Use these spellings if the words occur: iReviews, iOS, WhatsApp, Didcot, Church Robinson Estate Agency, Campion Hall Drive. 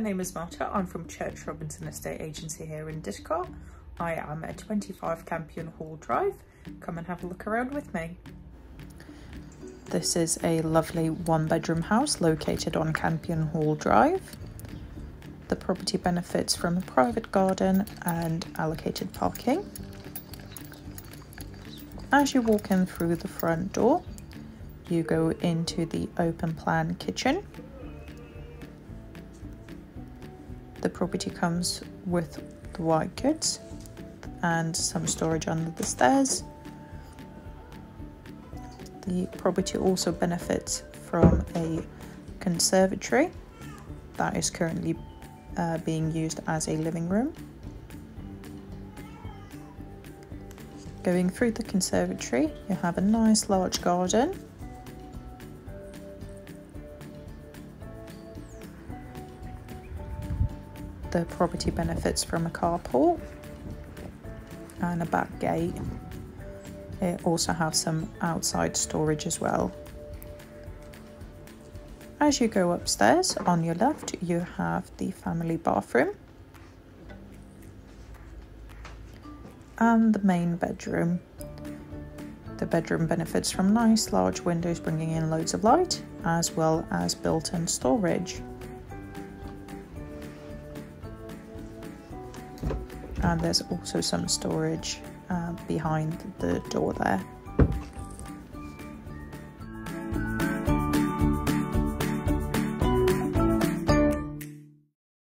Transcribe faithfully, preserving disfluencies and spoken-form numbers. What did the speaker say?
name is Marta. I'm from Church Robinson Estate Agency here in Didcot. I am at twenty-five Campion Hall Drive. Come and have a look around with me. This is a lovely one bedroom house located on Campion Hall Drive. The property benefits from a private garden and allocated parking. As you walk in through the front door, you go into the open plan kitchen. The property comes with the white goods and some storage under the stairs. The property also benefits from a conservatory that is currently Uh, being used as a living room. Going through the conservatory, you have a nice large garden. The property benefits from a carport and a back gate. It also has some outside storage as well. As you go upstairs, on your left, you have the family bathroom and the main bedroom. The bedroom benefits from nice large windows bringing in loads of light, as well as built-in storage. And there's also some storage uh, behind the door there.